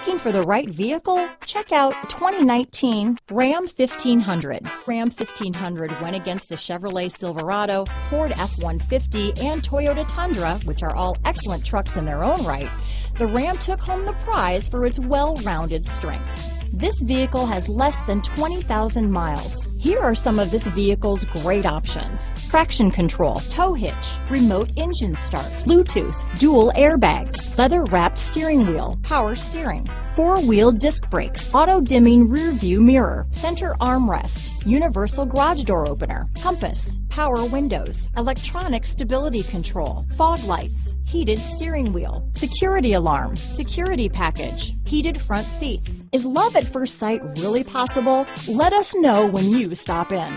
Looking for the right vehicle? Check out 2019 Ram 1500. Ram 1500 went against the Chevrolet Silverado, Ford F-150, and Toyota Tundra, which are all excellent trucks in their own right. The Ram took home the prize for its well-rounded strengths. This vehicle has less than 20,000 miles. Here are some of this vehicle's great options: traction control, tow hitch, remote engine start, Bluetooth, dual airbags, leather-wrapped steering wheel, power steering, four-wheel disc brakes, auto-dimming rear-view mirror, center armrest, universal garage door opener, compass, power windows, electronic stability control, fog lights, heated steering wheel, security alarm, security package, heated front seats. Is love at first sight really possible? Let us know when you stop in.